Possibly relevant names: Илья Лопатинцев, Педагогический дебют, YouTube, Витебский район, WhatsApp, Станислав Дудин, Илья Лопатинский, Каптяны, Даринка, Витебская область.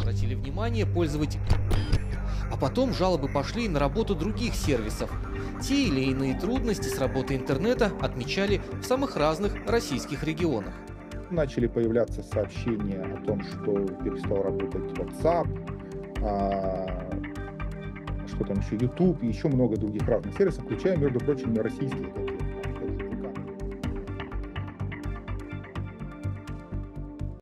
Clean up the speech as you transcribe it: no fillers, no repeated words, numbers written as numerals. Обратили внимание пользователей. А потом жалобы пошли на работу других сервисов. Те или иные трудности с работой интернета отмечали в самых разных российских регионах. Начали появляться сообщения о том, что перестал работать WhatsApp, что там еще YouTube и еще много других разных сервисов, включая, между прочим, российские такие.